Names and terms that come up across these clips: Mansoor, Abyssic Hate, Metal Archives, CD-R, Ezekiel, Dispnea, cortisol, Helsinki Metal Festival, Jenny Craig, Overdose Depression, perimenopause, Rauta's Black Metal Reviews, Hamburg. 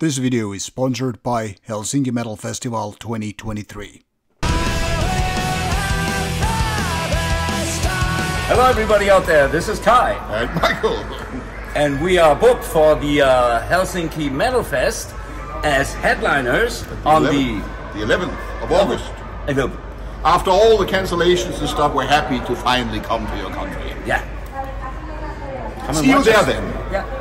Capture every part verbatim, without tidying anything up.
This video is sponsored by Helsinki Metal Festival twenty twenty-three. Hello everybody out there, this is Kai. And Michael. And we are booked for the uh, Helsinki Metal Fest as headliners the on eleventh, the... The eleventh of August. August. After all the cancellations and stuff, we're happy to finally come to your country. Yeah. Come See you there us. then. Yeah.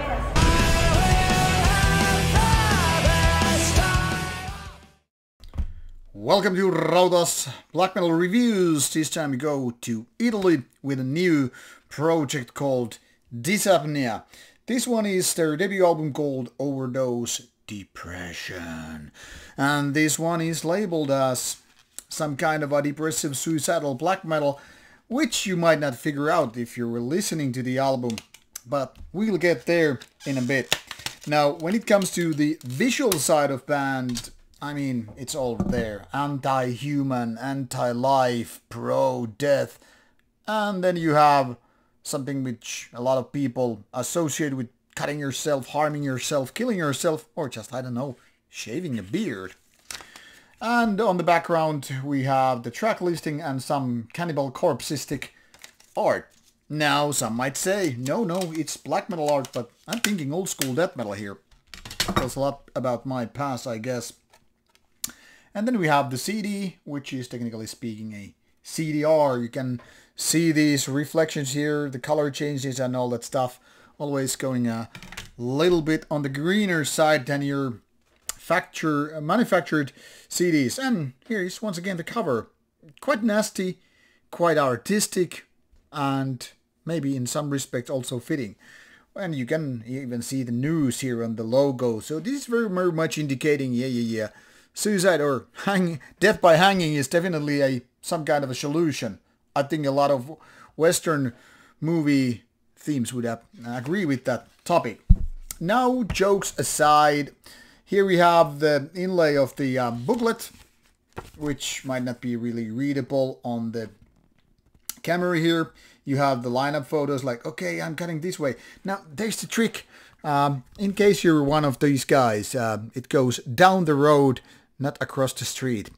Welcome to Rauta's Black Metal Reviews. This time we go to Italy with a new project called Dispnea. This one is their debut album called Overdose Depression. And this one is labeled as some kind of a depressive suicidal black metal, which you might not figure out if you were listening to the album. But we'll get there in a bit. Now, when it comes to the visual side of band, I mean, it's all there. Anti-human, anti-life, pro-death. And then you have something which a lot of people associate with cutting yourself, harming yourself, killing yourself, or just, I don't know, shaving a beard. And on the background, we have the track listing and some cannibal corpseistic art. Now, some might say, no, no, it's black metal art, but I'm thinking old school death metal here. Tells a lot about my past, I guess. And then we have the C D, which is technically speaking a C D R. You can see these reflections here, the color changes and all that stuff. Always going a little bit on the greener side than your factor, manufactured C Ds. And here is once again the cover. Quite nasty, quite artistic, and maybe in some respects also fitting. And you can even see the news here on the logo. So this is very, very much indicating, yeah, yeah, yeah. Suicide or hang, death by hanging is definitely a some kind of a solution. I think a lot of Western movie themes would have, agree with that topic. Now, jokes aside, here we have the inlay of the uh, booklet, which might not be really readable on the camera here. You have the lineup photos like, okay, I'm cutting this way. Now, there's the trick. Um, in case you're one of these guys, uh, it goes down the road, not across the street.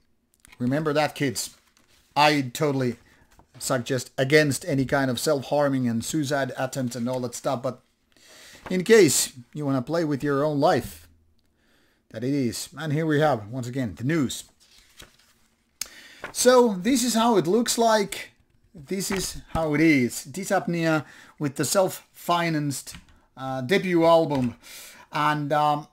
Remember that, kids. I totally suggest against any kind of self-harming and suicide attempts and all that stuff, but in case you want to play with your own life, that it is. And here we have, once again, the news. So, this is how it looks like. This is how it is. Dispnea with the self-financed Uh, debut album, and um,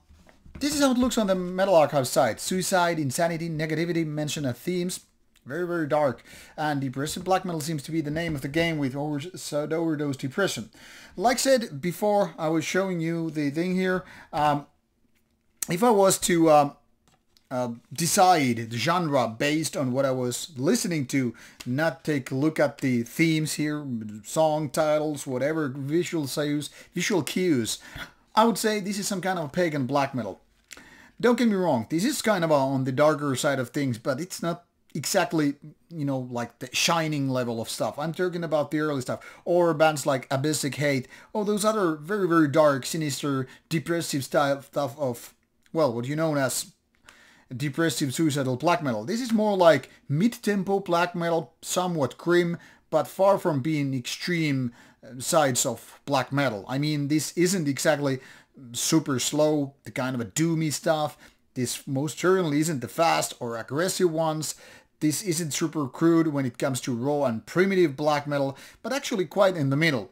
this is how it looks on the Metal Archive site. Suicide, insanity, negativity mentioned as themes. Very, very dark, and depressive black metal seems to be the name of the game with Overdose Depression. Like said before, I was showing you the thing here. Um, if I was to um, uh, decide the genre based on what I was listening to, not take a look at the themes here, song titles, whatever visual cues, visual cues, I would say this is some kind of pagan black metal. Don't get me wrong, this is kind of on the darker side of things, but it's not exactly, you know, like the Shining level of stuff. I'm talking about the early stuff, or bands like Abyssic Hate, or those other very, very dark, sinister, depressive style stuff of, well, what you know as depressive suicidal black metal. This is more like mid-tempo black metal, somewhat grim, but far from being extreme sides of black metal. I mean, this isn't exactly super slow, the kind of a doomy stuff. This most certainly isn't the fast or aggressive ones. This isn't super crude when it comes to raw and primitive black metal, but actually quite in the middle.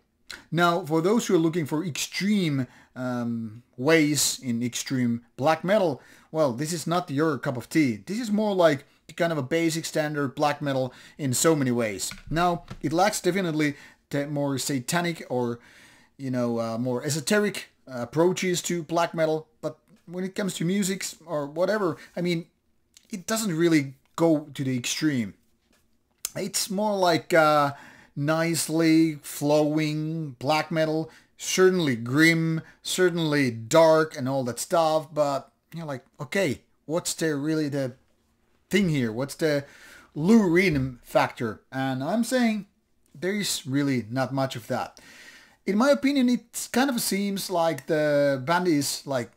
Now, for those who are looking for extreme um, ways in extreme black metal, well, this is not your cup of tea. This is more like kind of a basic standard black metal in so many ways. Now, it lacks definitely the more satanic or, you know, uh, more esoteric approaches to black metal, but when it comes to music or whatever, I mean, it doesn't really go to the extreme. It's more like uh, nicely flowing black metal, certainly grim, certainly dark and all that stuff, but you're like, okay, what's the really the thing here? What's the luridum factor? And I'm saying there is really not much of that. In my opinion, it kind of seems like the band is like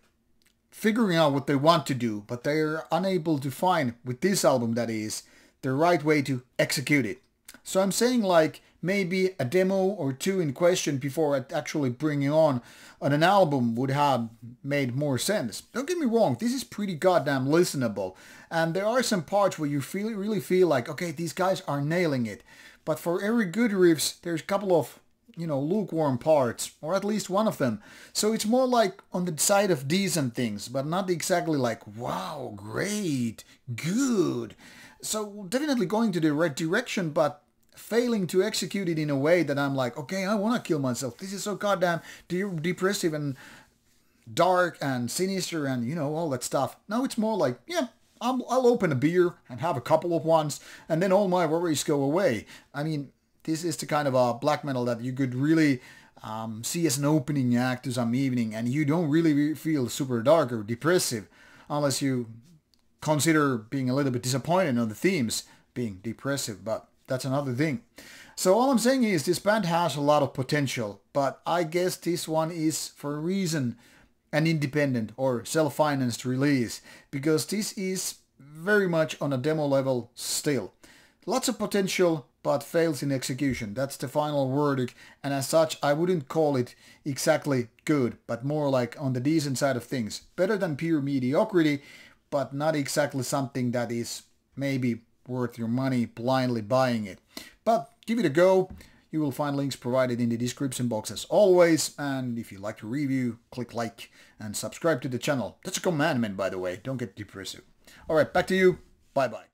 figuring out what they want to do, but they are unable to find, with this album that is, the right way to execute it. So I'm saying like maybe a demo or two in question before actually bringing on, on an album would have made more sense. Don't get me wrong, this is pretty goddamn listenable. And there are some parts where you feel, really feel like, okay, these guys are nailing it. But for every good riffs, there's a couple of, you know, lukewarm parts, or at least one of them. So it's more like on the side of decent things, but not exactly like, wow, great, good. So definitely going to the right direction, but failing to execute it in a way that I'm like, okay, I want to kill myself. This is so goddamn de depressive and dark and sinister and, you know, all that stuff. Now it's more like, yeah, I'll, I'll open a beer and have a couple of ones and then all my worries go away. I mean, this is the kind of uh, black metal that you could really um, see as an opening act to some evening, and you don't really feel super dark or depressive unless you consider being a little bit disappointed on the themes being depressive, but that's another thing. So all I'm saying is this band has a lot of potential, but I guess this one is, for a reason, an independent or self-financed release, because this is very much on a demo level still. Lots of potential, but fails in execution. That's the final verdict, and as such I wouldn't call it exactly good, but more like on the decent side of things. Better than pure mediocrity, but not exactly something that is maybe worth your money blindly buying it. But give it a go. You will find links provided in the description box as always, and if you like the review, click like and subscribe to the channel. That's a commandment, by the way, don't get depressive. Alright, back to you. Bye bye.